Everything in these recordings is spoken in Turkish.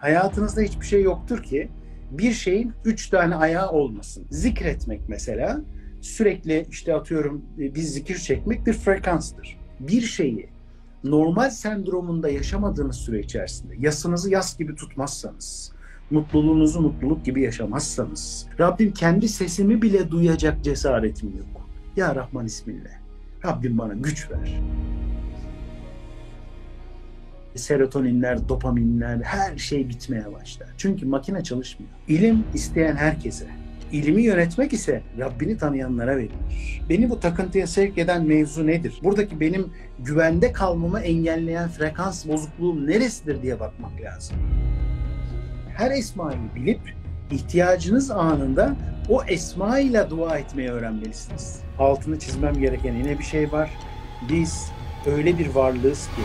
hayatınızda hiçbir şey yoktur ki bir şeyin 3 tane ayağı olmasın. Zikretmek mesela, sürekli işte atıyorum bir zikir çekmek bir frekanstır. Bir şeyi normal sendromunda yaşamadığınız süre içerisinde, yasınızı yas gibi tutmazsanız, mutluluğunuzu mutluluk gibi yaşamazsanız, Rabbim kendi sesimi bile duyacak cesaretim yok. Ya Rahman isminle, Rabbim bana güç ver. Serotoninler, dopaminler, her şey bitmeye başlar. Çünkü makine çalışmıyor. İlim isteyen herkese, ilimi yönetmek ise Rabbini tanıyanlara verilir. Beni bu takıntıya sevk eden mevzu nedir? Buradaki benim güvende kalmamı engelleyen frekans bozukluğum neresidir diye bakmak lazım. Her esmayı bilip ihtiyacınız anında o esmayla dua etmeyi öğrenmelisiniz. Altını çizmem gereken yine bir şey var. Biz öyle bir varlığız ki...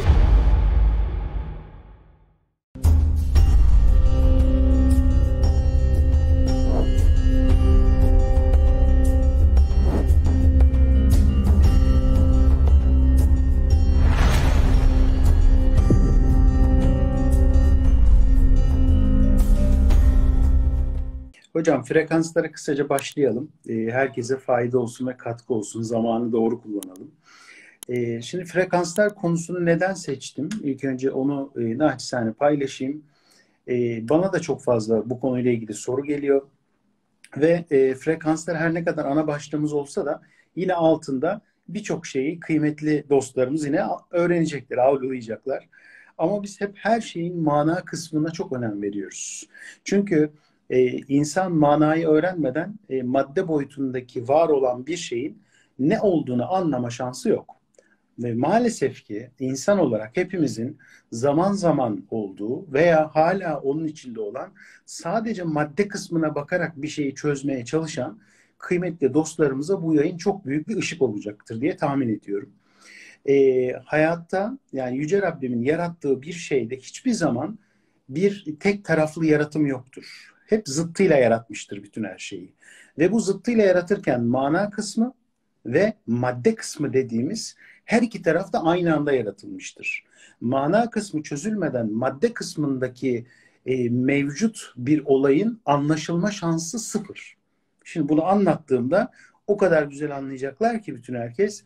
Hocam frekanslara kısaca başlayalım. Herkese fayda olsun ve katkı olsun. Zamanı doğru kullanalım. Şimdi frekanslar konusunu neden seçtim? İlk önce onu naçizane paylaşayım. Bana da çok fazla bu konuyla ilgili soru geliyor. Ve frekanslar her ne kadar ana başlığımız olsa da yine altında birçok şeyi kıymetli dostlarımız yine öğrenecekler, algılayacaklar. Ama biz hep her şeyin mana kısmına çok önem veriyoruz. Çünkü insan manayı öğrenmeden madde boyutundaki var olan bir şeyin ne olduğunu anlama şansı yok. Ve maalesef ki insan olarak hepimizin zaman zaman olduğu veya hala onun içinde olan, sadece madde kısmına bakarak bir şeyi çözmeye çalışan kıymetli dostlarımıza bu yayın çok büyük bir ışık olacaktır diye tahmin ediyorum. Hayatta, yani Yüce Rabbimin yarattığı bir şeyde hiçbir zaman bir tek taraflı yaratım yoktur. Hep zıttıyla yaratmıştır bütün her şeyi. Ve bu zıttıyla yaratırken mana kısmı ve madde kısmı dediğimiz her iki taraf da aynı anda yaratılmıştır. Mana kısmı çözülmeden madde kısmındaki mevcut bir olayın anlaşılma şansı sıfır. Şimdi bunu anlattığımda o kadar güzel anlayacaklar ki bütün herkes.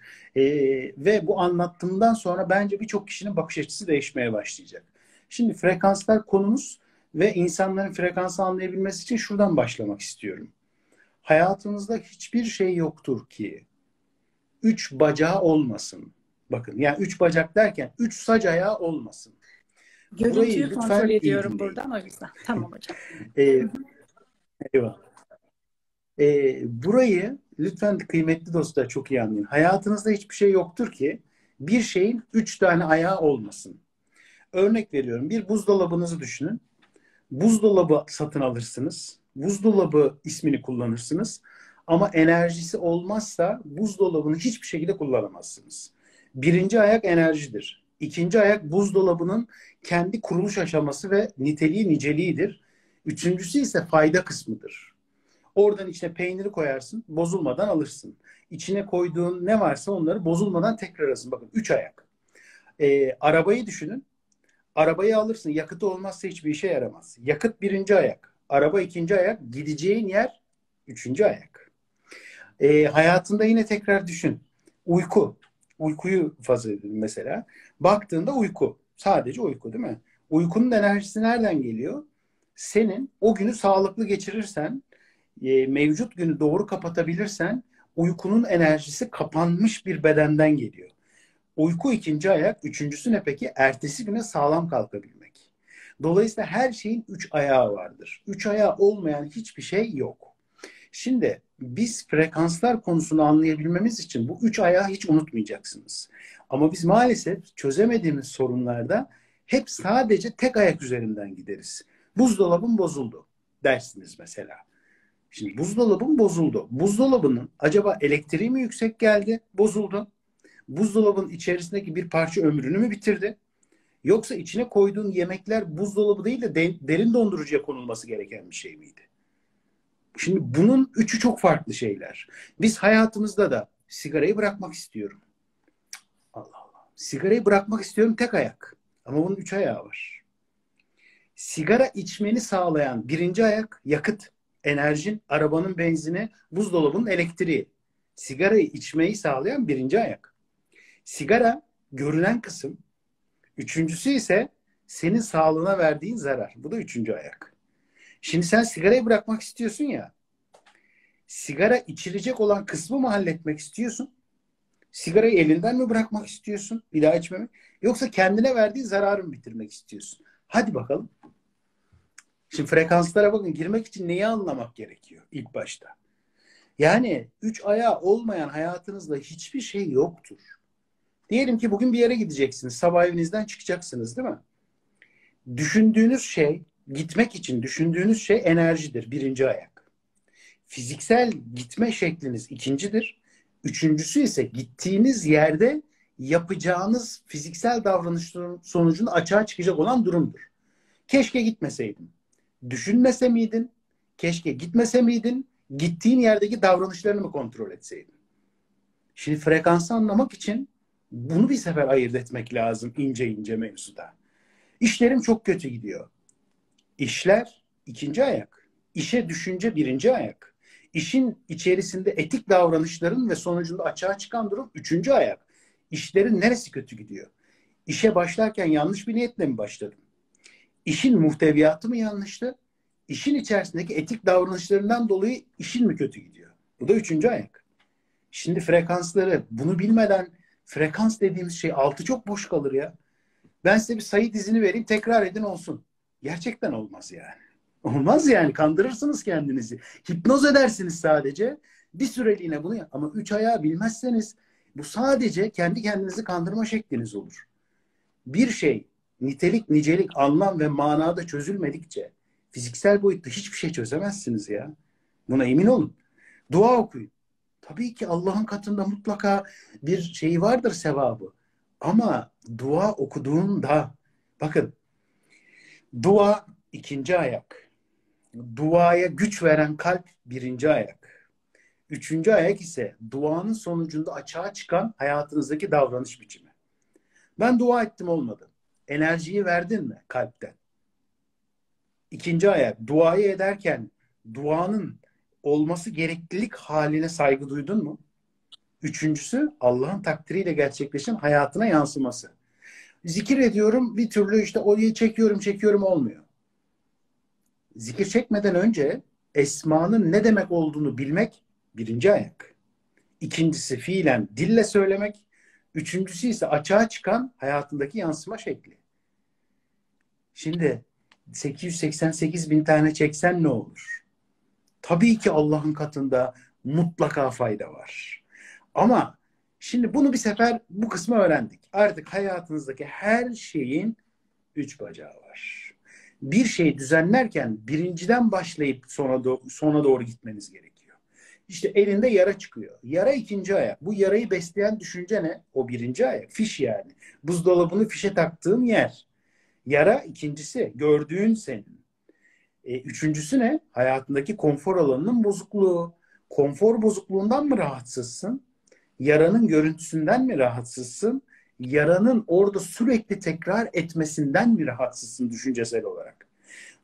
Ve bu anlattığımdan sonra bence birçok kişinin bakış açısı değişmeye başlayacak. Şimdi frekanslar konumuz. Ve insanların frekansı anlayabilmesi için şuradan başlamak istiyorum. Hayatınızda hiçbir şey yoktur ki 3 bacağı olmasın. Bakın, yani 3 bacak derken 3 saç ayağı olmasın. Görüntüyü kontrol ediyorum buradan, o yüzden. Tamam hocam. Eyvah. Burayı lütfen kıymetli dostlar çok iyi anlayın. Hayatınızda hiçbir şey yoktur ki bir şeyin 3 tane ayağı olmasın. Örnek veriyorum, bir buzdolabınızı düşünün. Buzdolabı satın alırsınız. Buzdolabı ismini kullanırsınız. Ama enerjisi olmazsa buzdolabını hiçbir şekilde kullanamazsınız. 1. ayak enerjidir. 2. ayak buzdolabının kendi kuruluş aşaması ve niteliği, niceliğidir. 3.'sü ise fayda kısmıdır. Oradan içine peyniri koyarsın, bozulmadan alırsın. İçine koyduğun ne varsa onları bozulmadan tekrar alırsın. Bakın 3 ayak. Arabayı düşünün. Arabayı alırsın. Yakıtı olmazsa hiçbir işe yaramaz. Yakıt 1. ayak. Araba 2. ayak. Gideceğin yer 3. ayak. Hayatında yine tekrar düşün. Uyku. Uykuyu fazla edelim mesela. Baktığında uyku. Sadece uyku değil mi? Uykunun enerjisi nereden geliyor? Senin o günü sağlıklı geçirirsen, mevcut günü doğru kapatabilirsen uykunun enerjisi kapanmış bir bedenden geliyor. Uyku 2. ayak, 3.'sü ne peki? Ertesi güne sağlam kalkabilmek. Dolayısıyla her şeyin 3 ayağı vardır. 3 ayağı olmayan hiçbir şey yok. Şimdi biz frekanslar konusunu anlayabilmemiz için bu 3 ayağı hiç unutmayacaksınız. Ama biz maalesef çözemediğimiz sorunlarda hep sadece tek ayak üzerinden gideriz. Buzdolabım bozuldu dersiniz mesela. Şimdi buzdolabım bozuldu. Buzdolabının acaba elektriği mi yüksek geldi, bozuldu? Buzdolabının içerisindeki bir parça ömrünü mü bitirdi? Yoksa içine koyduğun yemekler buzdolabı değil de derin dondurucuya konulması gereken bir şey miydi? Şimdi bunun 3'ü çok farklı şeyler. Biz hayatımızda da sigarayı bırakmak istiyorum. Allah Allah. Sigarayı bırakmak istiyorum, tek ayak. Ama bunun 3 ayağı var. sigara içmeni sağlayan birinci ayak yakıt, enerjin, arabanın benzini, buzdolabının elektriği. Sigarayı içmeyi sağlayan birinci ayak. Sigara görünen kısım. Üçüncüsü ise senin sağlığına verdiğin zarar. Bu da üçüncü ayak. Şimdi sen sigarayı bırakmak istiyorsun ya. Sigara içilecek olan kısmı mı halletmek istiyorsun? Sigarayı elinden mi bırakmak istiyorsun? Bir daha içmemek. Yoksa kendine verdiği zararı mı bitirmek istiyorsun? Hadi bakalım. Şimdi frekanslara bakın. Girmek için neyi anlamak gerekiyor ilk başta? Yani üç ayağı olmayan hayatınızda hiçbir şey yoktur. Diyelim ki bugün bir yere gideceksiniz. Sabah evinizden çıkacaksınız değil mi? Düşündüğünüz şey, gitmek için düşündüğünüz şey enerjidir. Birinci ayak. Fiziksel gitme şekliniz ikincidir. Üçüncüsü ise gittiğiniz yerde yapacağınız fiziksel davranış sonucunda açığa çıkacak olan durumdur. Keşke gitmeseydim. Düşünmese miydin? Keşke gitmese miydin? Gittiğin yerdeki davranışlarını mı kontrol etseydin? Şimdi frekansı anlamak için bunu bir sefer ayırt etmek lazım ince ince mevzuda. İşlerim çok kötü gidiyor. İşler ikinci ayak. İşe düşünce birinci ayak. İşin içerisinde etik davranışların ve sonucunda açığa çıkan durum üçüncü ayak. İşlerin neresi kötü gidiyor? İşe başlarken yanlış bir niyetle mi başladım? İşin muhteviyatı mı yanlıştı? İşin içerisindeki etik davranışlarından dolayı işin mi kötü gidiyor? Bu da üçüncü ayak. Şimdi frekansları bunu bilmeden frekans dediğimiz şey altı çok boş kalır ya. Ben size bir sayı dizini vereyim, tekrar edin olsun. Gerçekten olmaz yani. Olmaz yani, kandırırsınız kendinizi. Hipnoz edersiniz sadece. Bir süreliğine bunu yap. Ama üç ayağı bilmezseniz bu sadece kendi kendinizi kandırma şekliniz olur. Bir şey nitelik, nicelik, anlam ve manada çözülmedikçe fiziksel boyutta hiçbir şey çözemezsiniz ya. Buna emin olun. Dua okuyun. Tabii ki Allah'ın katında mutlaka bir şey vardır, sevabı. Ama dua okuduğunda bakın, dua ikinci ayak. Duaya güç veren kalp birinci ayak. Üçüncü ayak ise duanın sonucunda açığa çıkan hayatınızdaki davranış biçimi. Ben dua ettim, olmadı. Enerjiyi verdin mi kalpten? İkinci ayak. Duayı ederken duanın olması gereklilik haline saygı duydun mu? Üçüncüsü Allah'ın takdiriyle gerçekleşen hayatına yansıması. Zikir ediyorum, bir türlü işte orayı çekiyorum olmuyor. Zikir çekmeden önce esmanın ne demek olduğunu bilmek birinci ayak. İkincisi fiilen dille söylemek. Üçüncüsü ise açığa çıkan hayatındaki yansıma şekli. Şimdi 888.000 tane çeksen ne olur? Tabii ki Allah'ın katında mutlaka fayda var. Ama şimdi bunu bir sefer bu kısmı öğrendik. Artık hayatınızdaki her şeyin üç bacağı var. Bir şeyi düzenlerken birinciden başlayıp sona doğru gitmeniz gerekiyor. İşte elinde yara çıkıyor. Yara ikinci ayak. Bu yarayı besleyen düşünce ne? O birinci ayak. Fiş yani. Buzdolabını fişe taktığın yer. Yara ikincisi. Gördüğün senin. Üçüncüsü ne? Hayatındaki konfor alanının bozukluğu. Konfor bozukluğundan mı rahatsızsın? Yaranın görüntüsünden mi rahatsızsın? Yaranın orada sürekli tekrar etmesinden mi rahatsızsın düşüncesel olarak?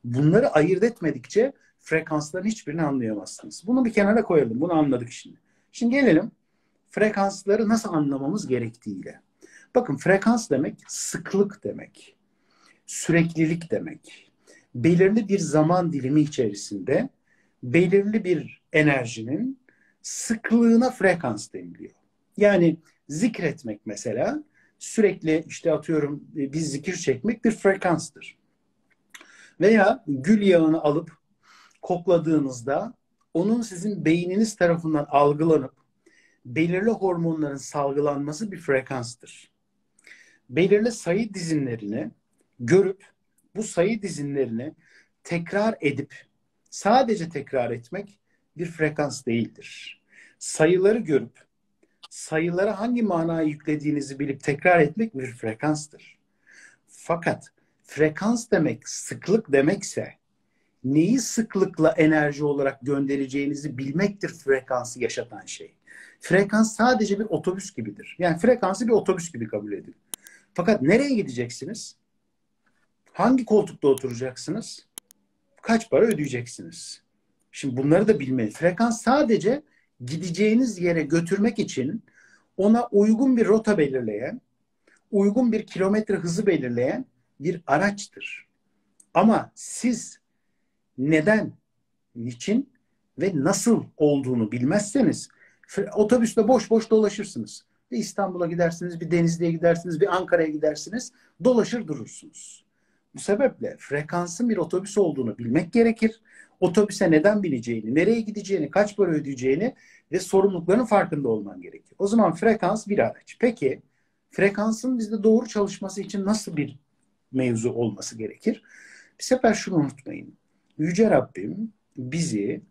Bunları ayırt etmedikçe frekansların hiçbirini anlayamazsınız. Bunu bir kenara koyalım. Bunu anladık şimdi. Şimdi gelelim frekansları nasıl anlamamız gerektiğiyle. Bakın, frekans demek sıklık demek. Süreklilik demek. Belirli bir zaman dilimi içerisinde belirli bir enerjinin sıklığına frekans deniliyor. Yani zikretmek mesela, sürekli işte atıyorum bir zikir çekmek bir frekanstır. Veya gül yağını alıp kokladığınızda onun sizin beyniniz tarafından algılanıp belirli hormonların salgılanması bir frekanstır. Belirli sayı dizinlerini görüp bu sayı dizinlerini tekrar edip sadece tekrar etmek bir frekans değildir. Sayıları görüp sayılara hangi manayı yüklediğinizi bilip tekrar etmek bir frekanstır. Fakat frekans demek sıklık demekse neyi sıklıkla enerji olarak göndereceğinizi bilmektir frekansı yaşatan şey. Frekans sadece bir otobüs gibidir. Yani frekansı bir otobüs gibi kabul edin. Fakat nereye gideceksiniz? Hangi koltukta oturacaksınız? Kaç para ödeyeceksiniz? Şimdi bunları da bilmeli. Frekans sadece gideceğiniz yere götürmek için ona uygun bir rota belirleyen, uygun bir kilometre hızı belirleyen bir araçtır. Ama siz neden, niçin ve nasıl olduğunu bilmezseniz otobüsle boş boş dolaşırsınız. Bir İstanbul'a gidersiniz, bir Denizli'ye gidersiniz, bir Ankara'ya gidersiniz, dolaşır durursunuz. Bu sebeple frekansın bir otobüs olduğunu bilmek gerekir. Otobüse neden bineceğini, nereye gideceğini, kaç para ödeyeceğini ve sorumluluklarının farkında olman gerekir. O zaman frekans bir araç. Peki frekansın bizde doğru çalışması için nasıl bir mevzu olması gerekir? Bir sefer şunu unutmayın. Yüce Rabbim bizi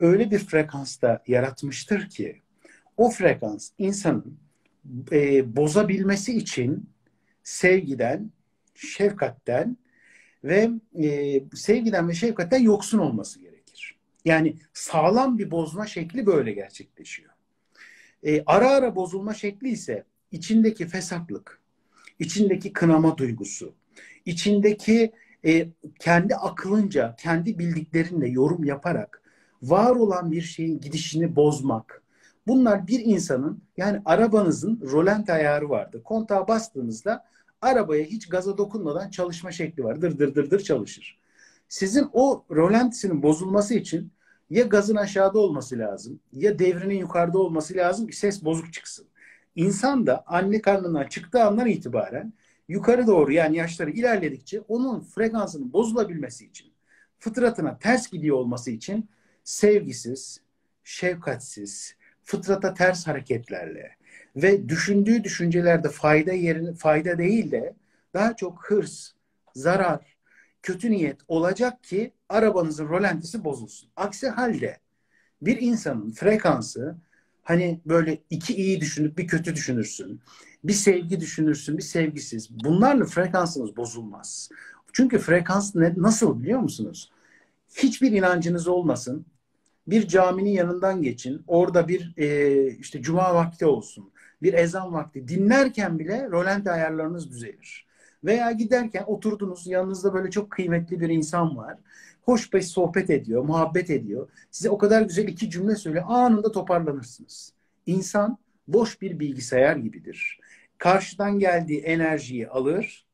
öyle bir frekansta yaratmıştır ki o frekans insanın bozabilmesi için sevgiden, şefkatten ve yoksun olması gerekir. Yani sağlam bir bozma şekli böyle gerçekleşiyor. Ara ara bozulma şekli ise içindeki fesatlık, içindeki kınama duygusu, içindeki kendi akılınca, kendi bildiklerinle yorum yaparak var olan bir şeyin gidişini bozmak. Bunlar bir insanın, yani arabanızın rölanti ayarı vardır. Kontağa bastığınızda arabaya hiç gaza dokunmadan çalışma şekli var. Dır dır dır dır çalışır. Sizin o rölantisinin bozulması için ya gazın aşağıda olması lazım, ya devrinin yukarıda olması lazım ki ses bozuk çıksın. İnsan da anne karnından çıktığı andan itibaren yukarı doğru, yani yaşları ilerledikçe onun frekansının bozulabilmesi için, fıtratına ters gidiyor olması için sevgisiz, şefkatsiz, fıtrata ters hareketlerle ve düşündüğü düşüncelerde fayda değil de daha çok hırs, zarar, kötü niyet olacak ki arabanızın rolantisi bozulsun. Aksi halde bir insanın frekansı, hani böyle iki iyi düşünüp bir kötü düşünürsün, bir sevgi düşünürsün, bir sevgisiz. Bunlarla frekansınız bozulmaz. Çünkü frekans nasıl biliyor musunuz? Hiçbir inancınız olmasın. Bir caminin yanından geçin. Orada bir işte cuma vakti olsun. Bir ezan vakti. Dinlerken bile rölanti ayarlarınız düzelir. Veya giderken oturdunuz. Yanınızda böyle çok kıymetli bir insan var. Hoşbeş sohbet ediyor. Muhabbet ediyor. Size o kadar güzel iki cümle söyle. Anında toparlanırsınız. İnsan boş bir bilgisayar gibidir. Karşıdan geldiği enerjiyi alır,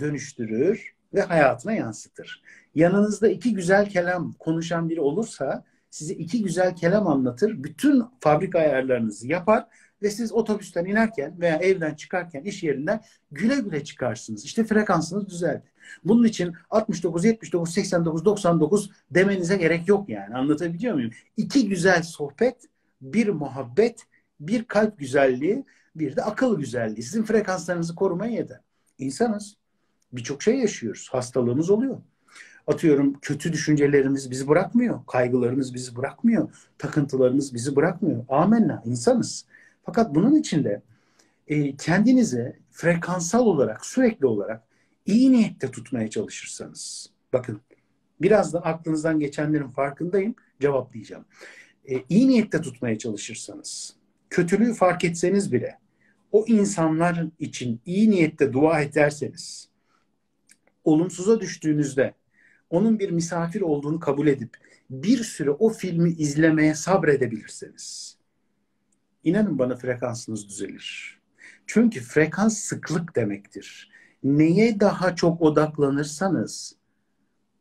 dönüştürür ve hayatına yansıtır. Yanınızda iki güzel kelam konuşan biri olursa size iki güzel kelam anlatır, bütün fabrika ayarlarınızı yapar ve siz otobüsten inerken veya evden çıkarken, iş yerinden güle güle çıkarsınız. İşte frekansınız düzeldi. Bunun için 69, 79, 89, 99 demenize gerek yok yani. Anlatabiliyor muyum? İki güzel sohbet, bir muhabbet, bir kalp güzelliği, bir de akıl güzelliği. Sizin frekanslarınızı korumaya yeter. İnsanız. Birçok şey yaşıyoruz. Hastalığımız oluyor. Atıyorum kötü düşüncelerimiz bizi bırakmıyor. Kaygılarımız bizi bırakmıyor. Takıntılarımız bizi bırakmıyor. Amenna, insanız. Fakat bunun içinde kendinize frekansal olarak, sürekli olarak iyi niyette tutmaya çalışırsanız. Bakın birazdan aklınızdan geçenlerin farkındayım. Cevaplayacağım. İyi niyette tutmaya çalışırsanız, kötülüğü fark etseniz bile o insanların için iyi niyette dua ederseniz, olumsuza düştüğünüzde onun bir misafir olduğunu kabul edip bir süre o filmi izlemeye sabredebilirseniz, inanın bana frekansınız düzelir. Çünkü frekans sıklık demektir. Neye daha çok odaklanırsanız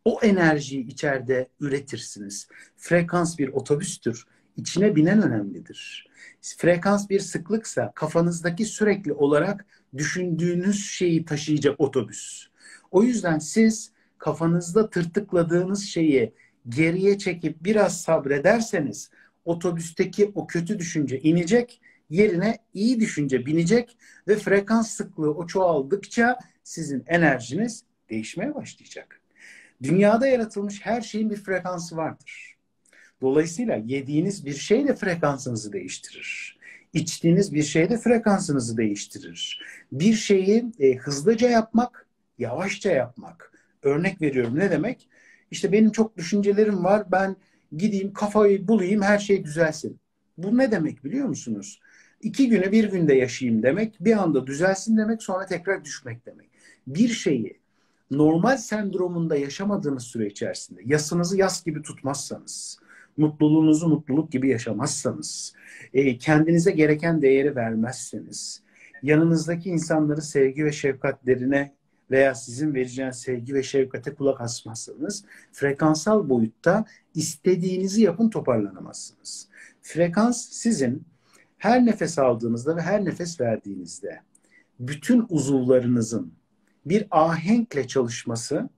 o enerjiyi içeride üretirsiniz. Frekans bir otobüstür. İçine binen önemlidir. Frekans bir sıklıksa kafanızdaki sürekli olarak düşündüğünüz şeyi taşıyacak otobüs. O yüzden siz kafanızda tırtıkladığınız şeyi geriye çekip biraz sabrederseniz otobüsteki o kötü düşünce inecek, yerine iyi düşünce binecek ve frekans sıklığı o çoğaldıkça sizin enerjiniz değişmeye başlayacak. Dünyada yaratılmış her şeyin bir frekansı vardır. Dolayısıyla yediğiniz bir şey de frekansınızı değiştirir. İçtiğiniz bir şey de frekansınızı değiştirir. Bir şeyi hızlıca yapmak, yavaşça yapmak. Örnek veriyorum, ne demek? İşte benim çok düşüncelerim var. Ben gideyim kafayı bulayım, her şey düzelsin. Bu ne demek biliyor musunuz? 2 güne 1 günde yaşayayım demek. Bir anda düzelsin demek, sonra tekrar düşmek demek. Bir şeyi normal sendromunda yaşamadığınız süre içerisinde yasınızı yas gibi tutmazsanız, mutluluğunuzu mutluluk gibi yaşamazsanız, kendinize gereken değeri vermezseniz, yanınızdaki insanların sevgi ve şefkatlerine veya sizin vereceğiniz sevgi ve şefkate kulak asmazsanız, frekansal boyutta istediğinizi yapın toparlanamazsınız. Frekans sizin her nefes aldığınızda ve her nefes verdiğinizde bütün uzuvlarınızın bir ahenkle çalışması,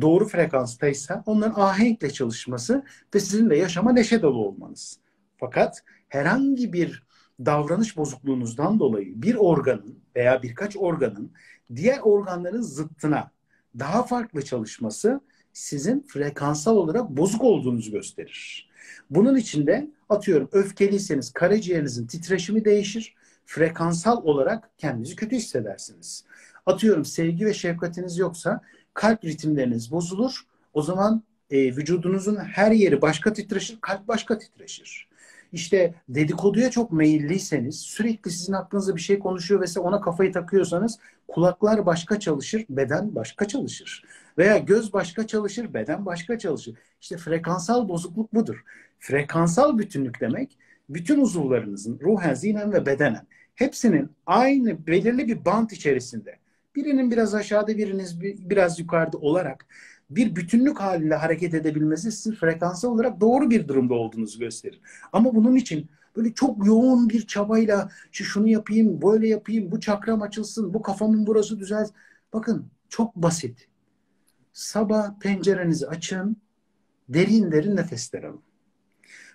doğru frekanstaysa onların ahenkle çalışması ve sizin de yaşama neşe dolu olmanız. Fakat herhangi bir davranış bozukluğunuzdan dolayı bir organın veya birkaç organın diğer organların zıttına daha farklı çalışması sizin frekansal olarak bozuk olduğunuzu gösterir. Bunun için de atıyorum öfkeliyseniz karaciğerinizin titreşimi değişir. Frekansal olarak kendinizi kötü hissedersiniz. Atıyorum sevgi ve şefkatiniz yoksa kalp ritimleriniz bozulur. O zaman vücudunuzun her yeri başka titreşir, kalp başka titreşir. İşte dedikoduya çok meyilliyseniz, sürekli sizin aklınızda bir şey konuşuyor ve size ona kafayı takıyorsanız kulaklar başka çalışır, beden başka çalışır. Veya göz başka çalışır, beden başka çalışır. İşte frekansal bozukluk budur. Frekansal bütünlük demek, bütün uzuvlarınızın ruhen, zihnen ve bedenen hepsinin aynı belirli bir bant içerisinde, birinin biraz aşağıda, biriniz biraz yukarıda olarak bir bütünlük halinde hareket edebilmesi sizin frekansal olarak doğru bir durumda olduğunuzu gösterir. Ama bunun için böyle çok yoğun bir çabayla şunu yapayım, böyle yapayım, bu çakram açılsın, bu kafamın burası düzelsin. Bakın çok basit. Sabah pencerenizi açın, derin derin nefesler alın.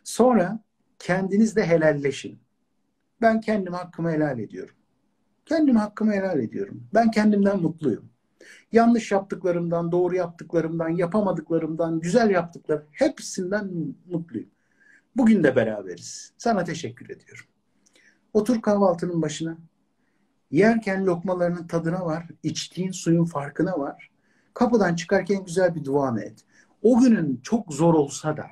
Sonra kendinizle helalleşin. Ben kendime hakkımı helal ediyorum. Kendime hakkımı helal ediyorum. Ben kendimden mutluyum. Yanlış yaptıklarımdan, doğru yaptıklarımdan, yapamadıklarımdan, güzel yaptıklarım, hepsinden mutluyum. Bugün de beraberiz. Sana teşekkür ediyorum. Otur kahvaltının başına. Yerken lokmalarının tadına var. İçtiğin suyun farkına var. Kapıdan çıkarken güzel bir dua et. O günün çok zor olsa da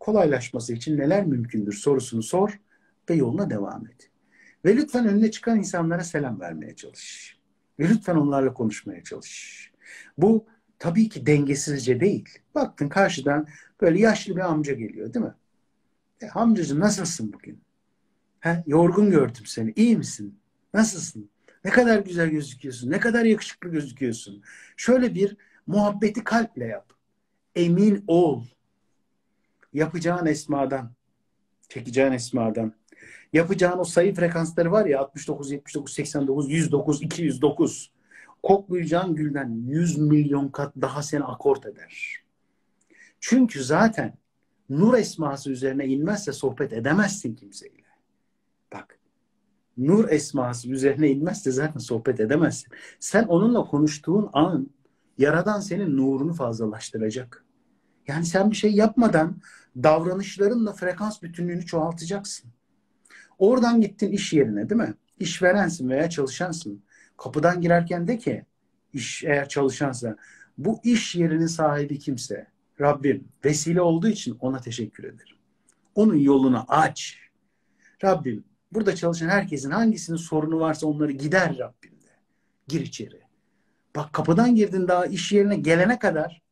kolaylaşması için neler mümkündür sorusunu sor ve yoluna devam et. Ve lütfen önüne çıkan insanlara selam vermeye çalış. Ve lütfen onlarla konuşmaya çalış. Bu tabii ki dengesizce değil. Baktın karşıdan böyle yaşlı bir amca geliyor değil mi? Amcacığım nasılsın bugün? Yorgun gördüm seni. İyi misin? Nasılsın? Ne kadar güzel gözüküyorsun. Ne kadar yakışıklı gözüküyorsun. Şöyle bir muhabbeti kalple yap. Emin ol. Yapacağın esmadan, çekeceğin esmadan, yapacağın o sayı frekansları var ya 69, 79, 89, 109, 209. Koklayacağın gülden 100 milyon kat daha seni akort eder. Çünkü zaten nur esması üzerine inmezse sohbet edemezsin kimseyle. Bak, nur esması üzerine inmezse zaten sohbet edemezsin. Sen onunla konuştuğun an Yaradan senin nurunu fazlalaştıracak. Yani sen bir şey yapmadan davranışlarınla frekans bütünlüğünü çoğaltacaksın. Oradan gittin iş yerine değil mi? İşverensin veya çalışansın. Kapıdan girerken de ki eğer çalışansa bu iş yerinin sahibi kimse Rabbim vesile olduğu için ona teşekkür ederim. Onun yolunu aç. Rabbim burada çalışan herkesin hangisinin sorunu varsa onları gider Rabbim de. Gir içeri. Bak kapıdan girdin daha iş yerine gelene kadar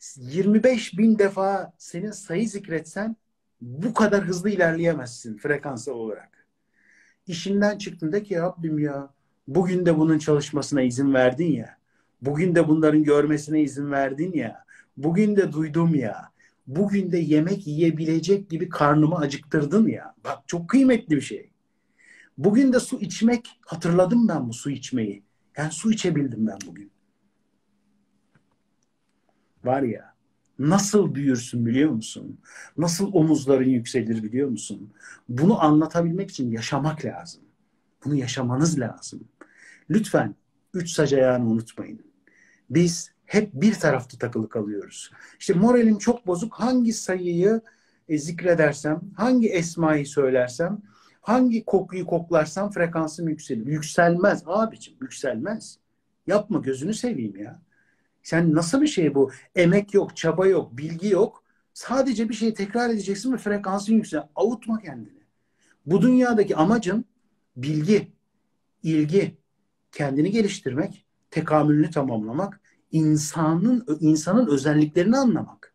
25.000 defa senin sayı zikretsen bu kadar hızlı ilerleyemezsin frekansal olarak. İşinden çıktın de ki Rabbim ya bugün de bunun çalışmasına izin verdin ya. Bugün de bunların görmesine izin verdin ya. Bugün de duydum ya. Bugün de yemek yiyebilecek gibi karnımı acıktırdın ya. Bak çok kıymetli bir şey. Bugün de su içmek hatırladım ben bu su içmeyi. Yani su içebildim ben bugün. Var ya. Nasıl büyürsün biliyor musun? Nasıl omuzların yükselir biliyor musun? Bunu anlatabilmek için yaşamak lazım. Bunu yaşamanız lazım. Lütfen 3 saç ayağını unutmayın. Biz hep bir tarafta takılı kalıyoruz. İşte moralim çok bozuk. Hangi sayıyı zikredersem, hangi esmayı söylersem, hangi kokuyu koklarsam frekansım yükselir. Yükselmez abicim, yükselmez. Yapma gözünü seveyim ya. Sen nasıl bir şey bu? Emek yok, çaba yok, bilgi yok. Sadece bir şeyi tekrar edeceksin ve frekansın yükselir. Avutma kendini. Bu dünyadaki amacın bilgi, ilgi, kendini geliştirmek, tekamülünü tamamlamak, insanın özelliklerini anlamak.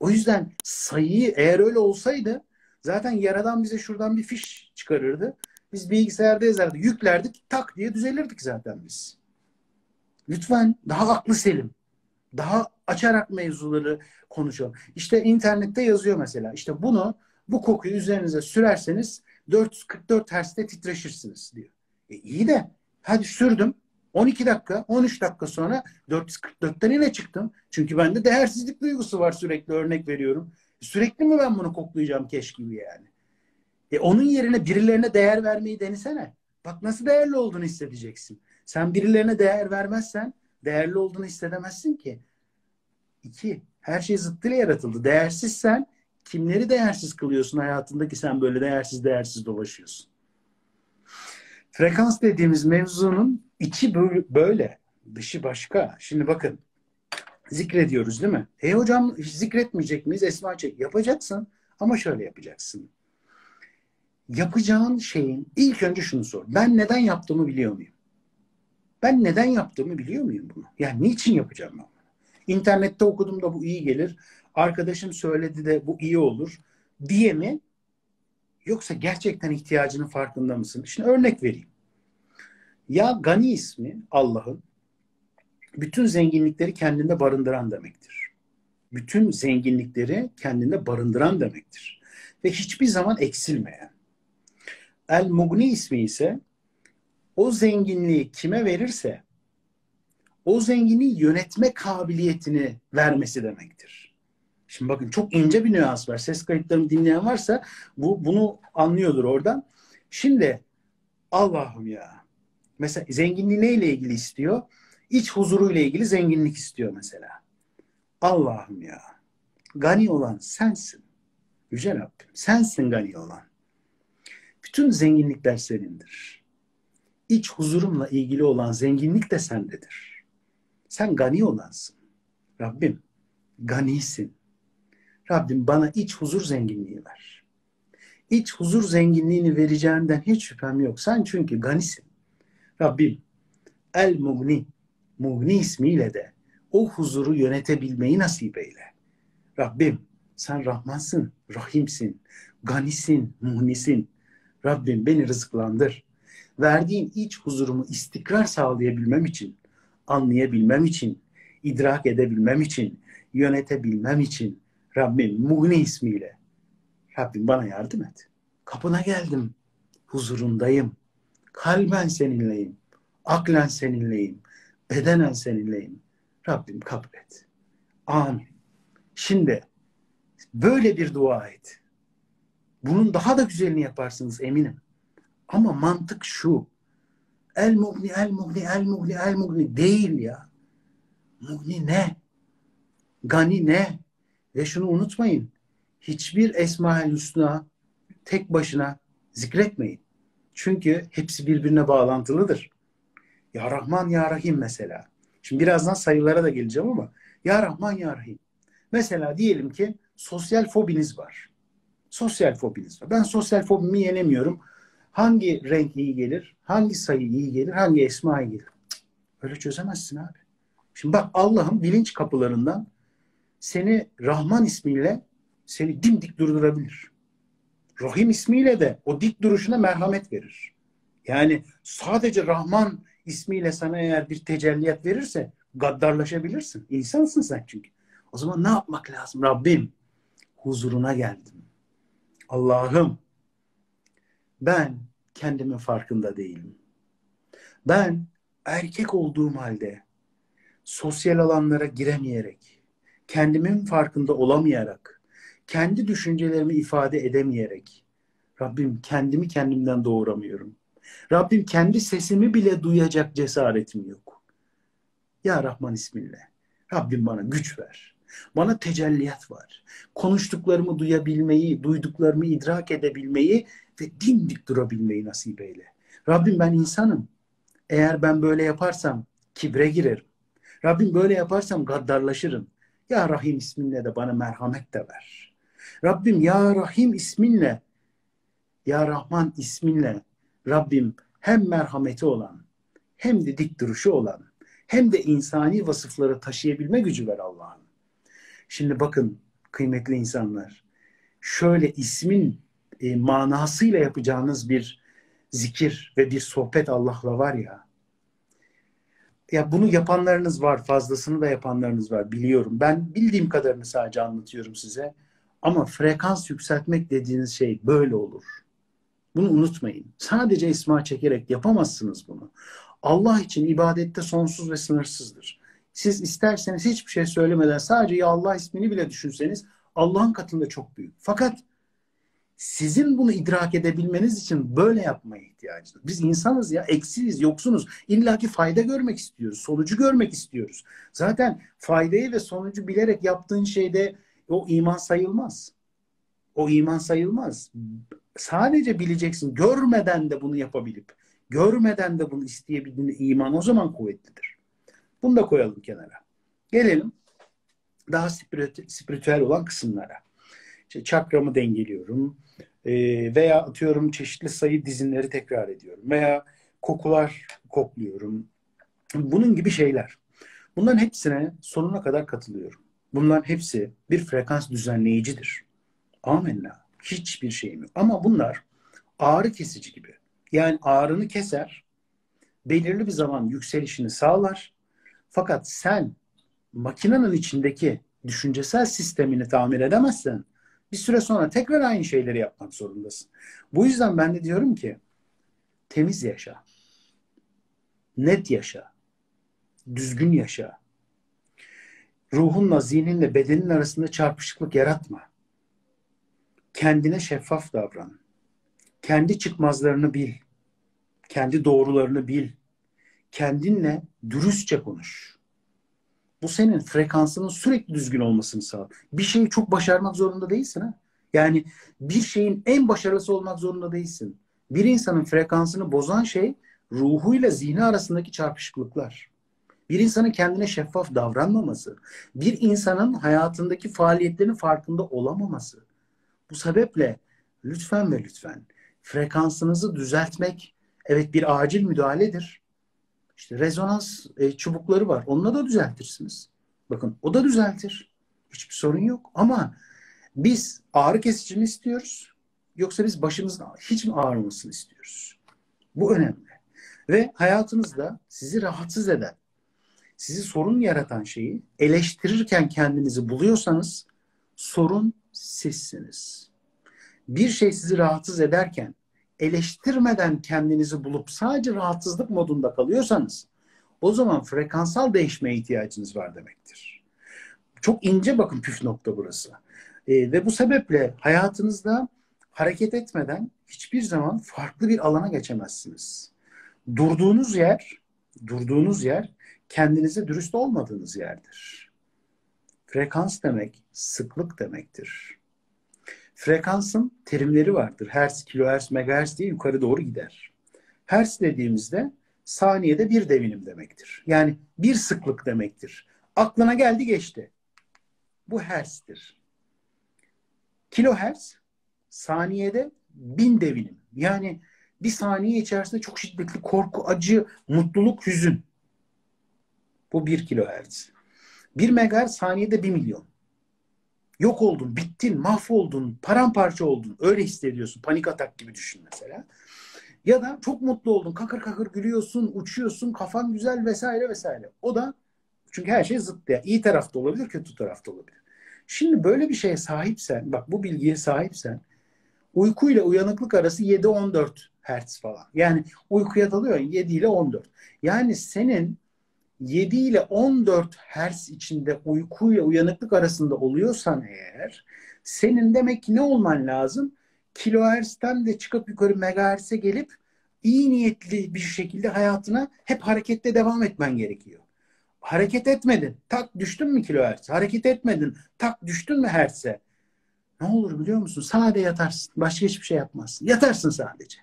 O yüzden sayıyı eğer öyle olsaydı zaten Yaradan bize şuradan bir fiş çıkarırdı. Biz bilgisayarda yazardık, yüklerdik, tak diye düzelirdik zaten biz. Lütfen daha aklı selim, daha açarak mevzuları konuşalım. İşte internette yazıyor mesela. İşte bu kokuyu üzerinize sürerseniz 444 Hz'de titreşirsiniz diyor. İyi de hadi sürdüm. 12 dakika, 13 dakika sonra 444'ten yine çıktım. Çünkü bende değersizlik duygusu var sürekli, örnek veriyorum. Sürekli mi ben bunu koklayacağım keş gibi yani? Onun yerine birilerine değer vermeyi denesene. Bak nasıl değerli olduğunu hissedeceksin. Sen birilerine değer vermezsen değerli olduğunu hissedemezsin ki. 2. Her şey zıttıyla yaratıldı. Değersizsen kimleri değersiz kılıyorsun hayatındaki, sen böyle değersiz dolaşıyorsun. Frekans dediğimiz mevzunun içi böyle, dışı başka. Şimdi bakın, zikrediyoruz değil mi? Hey hocam, zikretmeyecek miyiz? Esma çek. Yapacaksın ama şöyle yapacaksın. Yapacağın şeyin ilk önce şunu sor. Ben neden yaptığımı biliyor muyum? Ben neden yaptığımı biliyor muyum bunu? Yani niçin yapacağım ben bunu? İnternette okudum da bu iyi gelir. Arkadaşım söyledi de bu iyi olur diye mi? Yoksa gerçekten ihtiyacının farkında mısın? Şimdi örnek vereyim. Ya Gani ismi Allah'ın bütün zenginlikleri kendinde barındıran demektir. Bütün zenginlikleri kendinde barındıran demektir. Ve hiçbir zaman eksilmeyen. El Mugni ismi ise o zenginliği kime verirse o zenginliği yönetme kabiliyetini vermesi demektir. Şimdi bakın, çok ince bir nüans var. Ses kayıtlarını dinleyen varsa bunu anlıyordur oradan. Şimdi Allah'ım ya. Mesela zenginliği neyle ilgili istiyor? İç huzuruyla ilgili zenginlik istiyor mesela. Allah'ım ya. Gani olan sensin. Yüce Rabbim. Sensin gani olan. Bütün zenginlikler senindir. İç huzurumla ilgili olan zenginlik de sendedir. Sen gani olansın. Rabbim, ganisin. Rabbim bana iç huzur zenginliği ver. İç huzur zenginliğini vereceğinden hiç şüphem yok. Sen çünkü ganisin. Rabbim, El-Mugni, Mugni ismiyle de o huzuru yönetebilmeyi nasip eyle. Rabbim, sen Rahmansın, Rahimsin, Ganisin, Muhnisin. Rabbim beni rızıklandır. Verdiğin iç huzurumu istikrar sağlayabilmem için, anlayabilmem için, idrak edebilmem için, yönetebilmem için Rabbim Mugni ismiyle. Rabbim bana yardım et. Kapına geldim, huzurundayım. Kalben seninleyim, aklen seninleyim, bedenen seninleyim. Rabbim kabul et. Amin. Şimdi böyle bir dua et. Bunun daha da güzelini yaparsınız eminim. Ama mantık şu. El-Mugni, El-Mugni, El-Mugni, El-Mugni değil ya. Mugni ne? Gani ne? Ve şunu unutmayın. Hiçbir Esma-i Hüsna tek başına zikretmeyin. Çünkü hepsi birbirine bağlantılıdır. Ya Rahman, Ya Rahim mesela. Şimdi birazdan sayılara da geleceğim ama Ya Rahman, Ya Rahim. Mesela diyelim ki sosyal fobiniz var. Sosyal fobiniz var. Ben sosyal fobimi yenemiyorum. Hangi renk iyi gelir? Hangi sayı iyi gelir? Hangi esma iyi gelir? Öyle çözemezsin abi. Şimdi bak, Allah'ın bilinç kapılarından seni Rahman ismiyle seni dimdik durdurabilir. Rahim ismiyle de o dik duruşuna merhamet verir. Yani sadece Rahman ismiyle sana eğer bir tecelliyat verirse gaddarlaşabilirsin. İnsansın sen çünkü. O zaman ne yapmak lazım? Rabbim, huzuruna geldim. Allah'ım, ben kendimin farkında değilim. Ben erkek olduğum halde sosyal alanlara giremeyerek, kendimin farkında olamayarak, kendi düşüncelerimi ifade edemeyerek Rabbim kendimi kendimden doğuramıyorum. Rabbim kendi sesimi bile duyacak cesaretim yok. Ya Rahman isminle. Rabbim bana güç ver. Bana tecelliyat var. Konuştuklarımı duyabilmeyi, duyduklarımı idrak edebilmeyi ve dimdik durabilmeyi nasip eyle. Rabbim ben insanım. Eğer ben böyle yaparsam kibre girerim. Rabbim böyle yaparsam gaddarlaşırım. Ya Rahim isminle de bana merhamet de ver. Rabbim Ya Rahim isminle, Ya Rahman isminle Rabbim hem merhameti olan hem de dik duruşu olan hem de insani vasıfları taşıyabilme gücü ver Allah'ın. Şimdi bakın kıymetli insanlar, şöyle ismin manasıyla yapacağınız bir zikir ve bir sohbet Allah'la var ya, ya bunu yapanlarınız var, fazlasını da yapanlarınız var biliyorum. Ben bildiğim kadarını sadece anlatıyorum size. Ama frekans yükseltmek dediğiniz şey böyle olur. Bunu unutmayın. Sadece esma çekerek yapamazsınız bunu. Allah için ibadette sonsuz ve sınırsızdır. Siz isterseniz hiçbir şey söylemeden sadece ya Allah ismini bile düşünseniz Allah'ın katında çok büyük. Fakat sizin bunu idrak edebilmeniz için böyle yapmaya ihtiyacınız var. Biz insanız ya, eksiliz, yoksunuz. İlla ki fayda görmek istiyoruz, sonucu görmek istiyoruz. Zaten faydayı ve sonucu bilerek yaptığın şeyde o iman sayılmaz. O iman sayılmaz. Sadece bileceksin. Görmeden de bunu yapabilip, görmeden de bunu isteyebildiğin iman o zaman kuvvetlidir. Bunu da koyalım kenara. Gelelim daha spiritüel olan kısımlara. İşte çakramı dengeliyorum veya atıyorum çeşitli sayı dizinleri tekrar ediyorum veya kokular kokluyorum. Bunun gibi şeyler. Bunların hepsine sonuna kadar katılıyorum. Bunların hepsi bir frekans düzenleyicidir. Amenna. Hiçbir şeyim yok. Ama bunlar ağrı kesici gibi. Yani ağrını keser, belirli bir zaman yükselişini sağlar. Fakat sen makinenin içindeki düşüncesel sistemini tamir edemezsen bir süre sonra tekrar aynı şeyleri yapmak zorundasın. Bu yüzden ben de diyorum ki temiz yaşa, net yaşa, düzgün yaşa. Ruhunla, zihninle, bedenin arasında çarpışıklık yaratma. Kendine şeffaf davran. Kendi çıkmazlarını bil. Kendi doğrularını bil. Kendinle dürüstçe konuş. Bu senin frekansının sürekli düzgün olmasını sağlar. Bir şeyi çok başarmak zorunda değilsin. Ha? Yani bir şeyin en başarılısı olmak zorunda değilsin. Bir insanın frekansını bozan şey ruhuyla zihni arasındaki çarpışıklıklar. Bir insanın kendine şeffaf davranmaması, bir insanın hayatındaki faaliyetlerin farkında olamaması. Bu sebeple lütfen ve lütfen frekansınızı düzeltmek, evet bir acil müdahaledir. İşte rezonans çubukları var. Onunla da düzeltirsiniz. Bakın o da düzeltir. Hiçbir sorun yok. Ama biz ağrı kesici mi istiyoruz? Yoksa biz başımızın hiç mi ağrımasını istiyoruz? Bu önemli. Ve hayatınızda sizi rahatsız eden, sizi sorun yaratan şeyi eleştirirken kendinizi buluyorsanız sorun sizsiniz. Bir şey sizi rahatsız ederken eleştirmeden kendinizi bulup sadece rahatsızlık modunda kalıyorsanız o zaman frekansal değişmeye ihtiyacınız var demektir. Çok ince bakın püf nokta burası. Ve bu sebeple hayatınızda hareket etmeden hiçbir zaman farklı bir alana geçemezsiniz. Durduğunuz yer kendinize dürüst olmadığınız yerdir. Frekans demek sıklık demektir. Frekansın terimleri vardır. Hertz, kilohertz, megahertz diye yukarı doğru gider. Hertz dediğimizde saniyede bir devinim demektir. Yani bir sıklık demektir. Aklına geldi geçti. Bu hertz'tir. Kilohertz saniyede 1000 devinim. Yani bir saniye içerisinde çok şiddetli korku, acı, mutluluk, hüzün. Bu 1 kilohertz. 1 megahertz saniyede 1 milyon. Yok oldun, bittin, mahvoldun, paramparça oldun. Öyle hissediyorsun. Panik atak gibi düşün mesela. Ya da çok mutlu oldun. Kakır kakır gülüyorsun, uçuyorsun, kafan güzel vesaire vesaire. O da çünkü her şey zıttı. Yani iyi tarafta olabilir, kötü tarafta olabilir. Şimdi böyle bir şeye sahipsen, bak bu bilgiye sahipsen uyku ile uyanıklık arası 7-14 hertz falan. Yani uykuya dalıyorsun 7 ile 14. Yani senin 7 ile 14 hertz içinde uykuyla uyanıklık arasında oluyorsan eğer senin demek ki ne olman lazım? Kilohertz'ten de çıkıp yukarı megahertz'e gelip iyi niyetli bir şekilde hayatına hep harekette devam etmen gerekiyor. Hareket etmedin. Tak düştün mü kilohertz'e? Hareket etmedin. Tak düştün mü hertz'e? Ne olur biliyor musun? Sadece yatarsın. Başka hiçbir şey yapmazsın. Yatarsın sadece.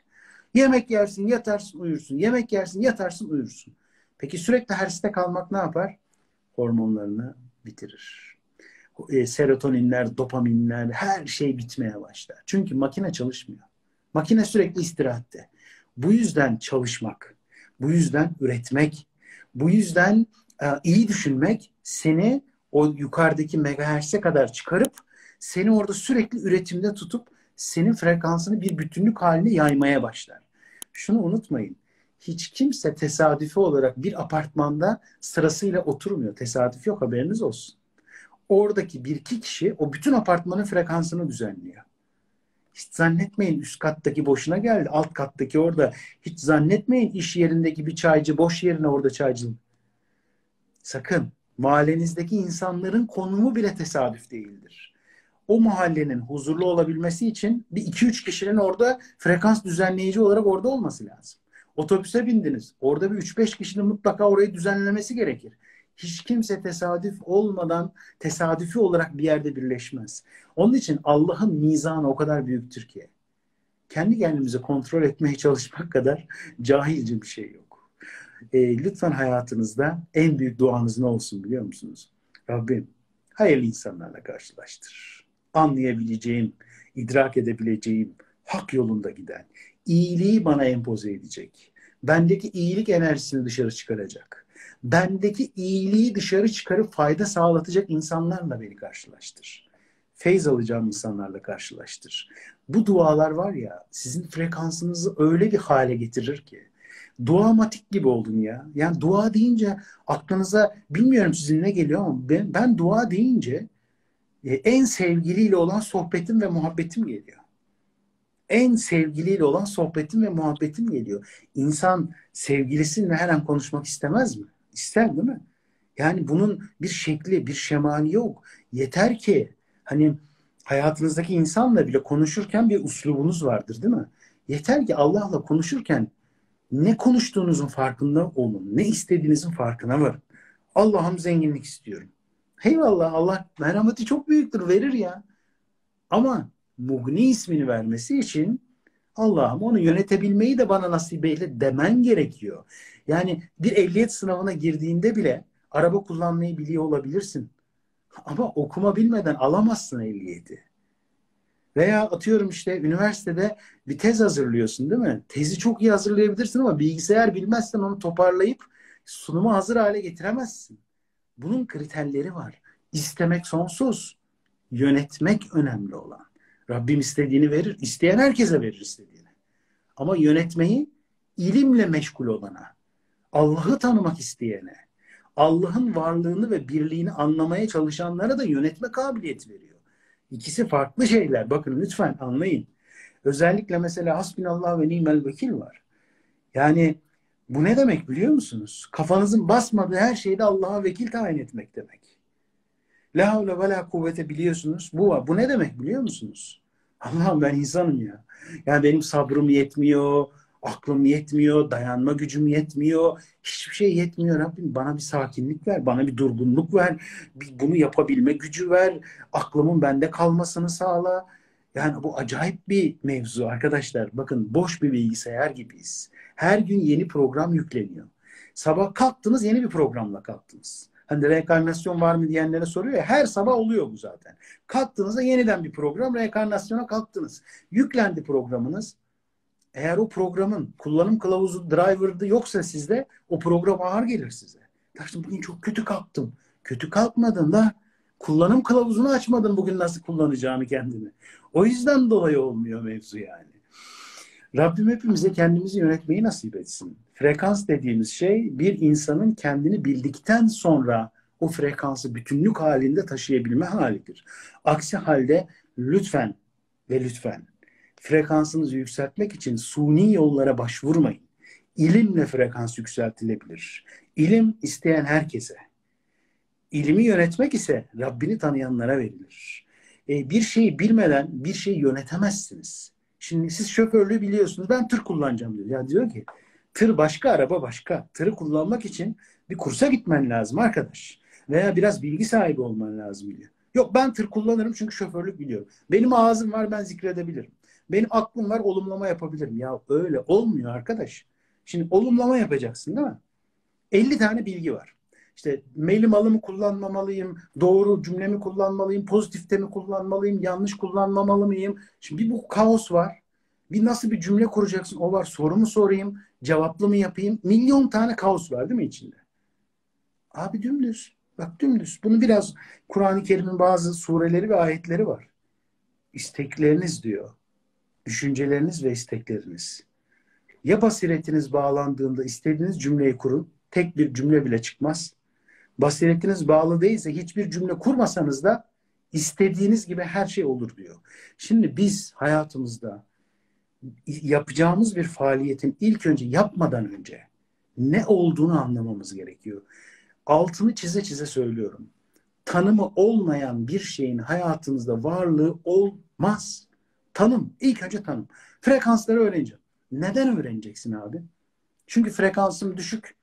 Yemek yersin, yatarsın, uyursun. Yemek yersin, yatarsın, uyursun. Peki sürekli hertz'te kalmak ne yapar? Hormonlarını bitirir. Serotoninler, dopaminler, her şey bitmeye başlar. Çünkü makine çalışmıyor. Makine sürekli istirahatte. Bu yüzden çalışmak, bu yüzden üretmek, Bu yüzden iyi düşünmek seni o yukarıdaki megahertz'e kadar çıkarıp seni orada sürekli üretimde tutup senin frekansını bir bütünlük haline yaymaya başlar. Şunu unutmayın. Hiç kimse tesadüfi olarak bir apartmanda sırasıyla oturmuyor. Tesadüf yok, haberiniz olsun. Oradaki bir iki kişi o bütün apartmanın frekansını düzenliyor. Hiç zannetmeyin üst kattaki boşuna geldi, alt kattaki orada. Hiç zannetmeyin iş yerindeki bir çaycı boş yerine orada çaycılık. Sakın. Mahallenizdeki insanların konumu bile tesadüf değildir. O mahallenin huzurlu olabilmesi için bir 2-3 kişinin orada frekans düzenleyici olarak orada olması lazım. Otobüse bindiniz. Orada bir 3-5 kişinin mutlaka orayı düzenlemesi gerekir. Hiç kimse tesadüf olmadan tesadüfi olarak bir yerde birleşmez. Onun için Allah'ın mizanı o kadar büyüktür ki kendi kendimizi kontrol etmeye çalışmak kadar cahilce bir şey yok. Lütfen hayatınızda en büyük duanız ne olsun biliyor musunuz? Rabbim hayırlı insanlarla karşılaştırır. Anlayabileceğim, idrak edebileceğim, hak yolunda giden, iyiliği bana empoze edecek, bendeki iyilik enerjisini dışarı çıkaracak, bendeki iyiliği dışarı çıkarıp fayda sağlatacak insanlarla beni karşılaştır. Feyz alacağım insanlarla karşılaştır. Bu dualar var ya, sizin frekansınızı öyle bir hale getirir ki. Duamatik gibi oldum ya. Yani dua deyince aklınıza, bilmiyorum sizin ne geliyor ama ben dua deyince en sevgiliyle olan sohbetim ve muhabbetim geliyor. En sevgiliyle olan sohbetim ve muhabbetim geliyor. İnsan sevgilisinle her an konuşmak istemez mi? İster değil mi? Yani bunun bir şekli, bir şemali yok. Yeter ki hani hayatınızdaki insanla bile konuşurken bir uslubunuz vardır değil mi? Yeter ki Allah'la konuşurken ne konuştuğunuzun farkında olun. Ne istediğinizin farkına varın. Allah'ım zenginlik istiyorum. Eyvallah, Allah merhameti çok büyüktür, verir ya. Ama Mugni ismini vermesi için Allah'ım onu yönetebilmeyi de bana nasip eyle demen gerekiyor. Yani bir ehliyet sınavına girdiğinde bile araba kullanmayı biliyor olabilirsin. Ama okuma bilmeden alamazsın ehliyeti. Veya atıyorum işte üniversitede bir tez hazırlıyorsun değil mi? Tezi çok iyi hazırlayabilirsin ama bilgisayar bilmezsen onu toparlayıp sunuma hazır hale getiremezsin. Bunun kriterleri var. İstemek sonsuz. Yönetmek önemli olan. Rabbim istediğini verir. İsteyen herkese verir istediğini. Ama yönetmeyi ilimle meşgul olana, Allah'ı tanımak isteyene, Allah'ın varlığını ve birliğini anlamaya çalışanlara da yönetme kabiliyeti veriyor. İkisi farklı şeyler. Bakın lütfen anlayın. Özellikle mesela hasbinallah ve nimel vekil var. Yani bu ne demek biliyor musunuz? Kafanızın basmadığı her şeyde Allah'a vekil tayin etmek demek. La havle ve la kuvvete biliyorsunuz. Bu var. Bu ne demek biliyor musunuz? Allah'ım ben insanım ya. Yani benim sabrım yetmiyor, aklım yetmiyor, dayanma gücüm yetmiyor. Hiçbir şey yetmiyor. Rabbim bana bir sakinlik ver, bana bir durgunluk ver, bunu yapabilme gücü ver, aklımın bende kalmasını sağla. Yani bu acayip bir mevzu arkadaşlar. Bakın boş bir bilgisayar gibiyiz. Her gün yeni program yükleniyor. Sabah kalktınız, yeni bir programla kalktınız. Hani reenkarnasyon var mı diyenlere soruyor ya, her sabah oluyor bu zaten. Kalktığınızda yeniden bir program, reenkarnasyona kalktınız. Yüklendi programınız. Eğer o programın kullanım kılavuzu driver'da yoksa sizde, o program ağır gelir size. Dersin bugün çok kötü kalktım. Kötü kalkmadın da kullanım kılavuzunu açmadın bugün nasıl kullanacağını kendini. O yüzden dolayı olmuyor mevzu yani. Rabbim hepimize kendimizi yönetmeyi nasip etsin. Frekans dediğimiz şey bir insanın kendini bildikten sonra o frekansı bütünlük halinde taşıyabilme halidir. Aksi halde lütfen ve lütfen frekansınızı yükseltmek için suni yollara başvurmayın. İlimle frekans yükseltilebilir. İlim isteyen herkese. İlimi yönetmek ise Rabbini tanıyanlara verilir. Bir şeyi bilmeden bir şeyi yönetemezsiniz. Şimdi siz şoförlüğü biliyorsunuz. Ben tır kullanacağım diyor. Ya diyor ki tır başka, araba başka. Tırı kullanmak için bir kursa gitmen lazım arkadaş. Veya biraz bilgi sahibi olman lazım diyor. Yok ben tır kullanırım çünkü şoförlük biliyorum. Benim ağzım var, ben zikredebilirim. Benim aklım var, olumlama yapabilirim. Ya öyle olmuyor arkadaş. Şimdi olumlama yapacaksın değil mi? 50 tane bilgi var. İşte maili malımı kullanmamalıyım, doğru cümlemi kullanmalıyım, pozitifte mi kullanmalıyım, yanlış kullanmamalı mıyım? Şimdi bir bu kaos var. Bir nasıl bir cümle kuracaksın o var. Soru mu sorayım, cevaplı mı yapayım? Milyon tane kaos var değil mi içinde? Abi dümdüz. Bak dümdüz. Bunu biraz Kur'an-ı Kerim'in bazı sureleri ve ayetleri var. İstekleriniz diyor. Düşünceleriniz ve istekleriniz. Ya basiretiniz bağlandığında istediğiniz cümleyi kurun. Tek bir cümle bile çıkmaz. Basiretiniz bağlı değilse hiçbir cümle kurmasanız da istediğiniz gibi her şey olur diyor. Şimdi biz hayatımızda yapacağımız bir faaliyetin ilk önce yapmadan önce ne olduğunu anlamamız gerekiyor. Altını çize çize söylüyorum. Tanımı olmayan bir şeyin hayatınızda varlığı olmaz. Tanım. İlk önce tanım. Frekansları öğreneceğim. Neden öğreneceksin abi? Çünkü frekansım düşük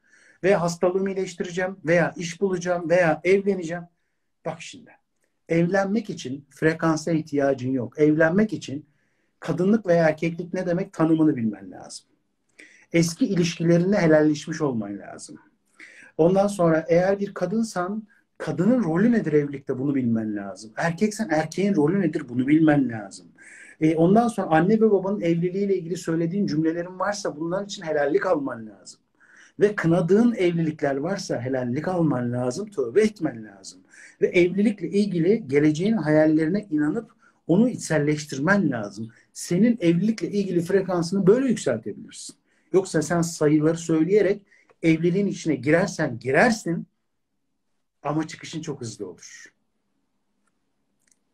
veya hastalığımı iyileştireceğim veya iş bulacağım veya evleneceğim. Bak şimdi. Evlenmek için frekansa ihtiyacın yok. Evlenmek için kadınlık veya erkeklik ne demek tanımını bilmen lazım. Eski ilişkilerinde helalleşmiş olman lazım. Ondan sonra eğer bir kadınsan kadının rolü nedir evlilikte bunu bilmen lazım. Erkeksen erkeğin rolü nedir bunu bilmen lazım. Ondan sonra anne ve babanın evliliğiyle ilgili söylediğin cümlelerin varsa bunların için helallik alman lazım. Ve kınadığın evlilikler varsa helallik alman lazım, tövbe etmen lazım. Ve evlilikle ilgili geleceğin hayallerine inanıp onu içselleştirmen lazım. Senin evlilikle ilgili frekansını böyle yükseltebilirsin. Yoksa sen sayıları söyleyerek evliliğin içine girersen girersin ama çıkışın çok hızlı olur.